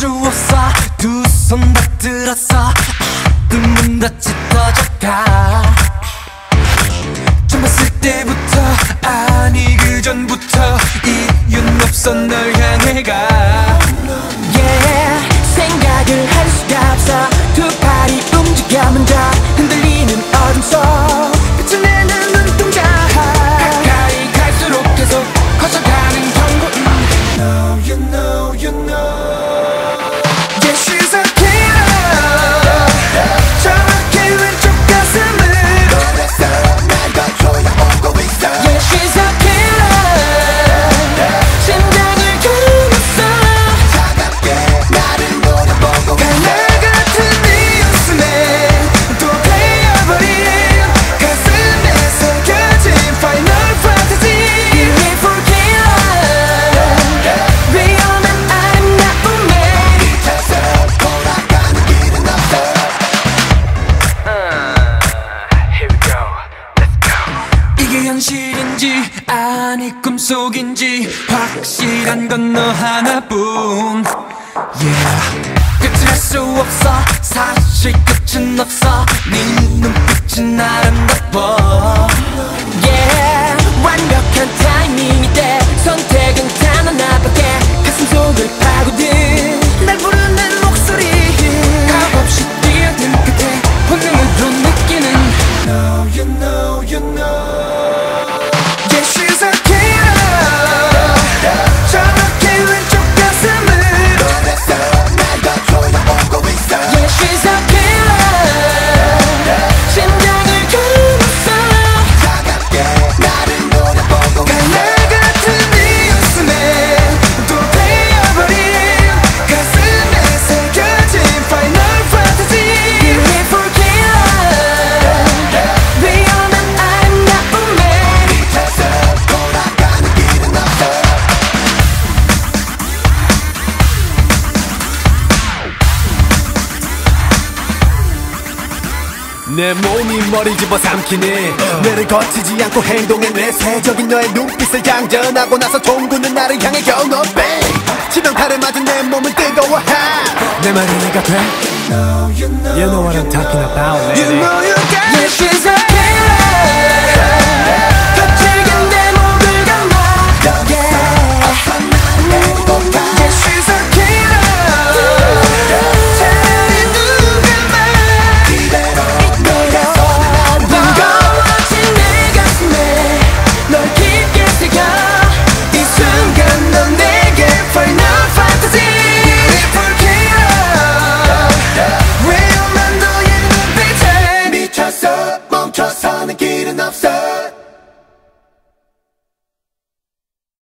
움직여싸 두 손 다 들었어 뜸은 다 짙어져가 처음 봤을 때부터 아니 그 전부터 이유는 없어 널 향해 가 yeah 생각을 할 수가 없어 두 팔이 움직여 먼저 흔들리는 어둠 속 현실인지 아니 꿈속인지 확실한 건 너 하나뿐 yeah. 끝을 알 수 없어 사실 끝은 없어 네 눈빛은 아름다워 yeah. 완벽한 타이밍이 돼 선택은 단 하나밖에 가슴 속을 파고든 날 부르는 목소리 값없이 뛰어든 끝에 본능으로 느끼는 No you know you know 내 몸이 머리 집어삼키니 뇌를 거치지 않고 행동해 뇌세적인 너의 눈빛을 양전하고 나서 총구는 나를 향해 겨누어 치명타를 맞은 내 몸은 뜨거워해 내 말이 내가 돼 You know what I'm talking about lady You know you got it She's a killer 거칠게 내 목을 감아 Yeah She's a killer 멈춰서는 길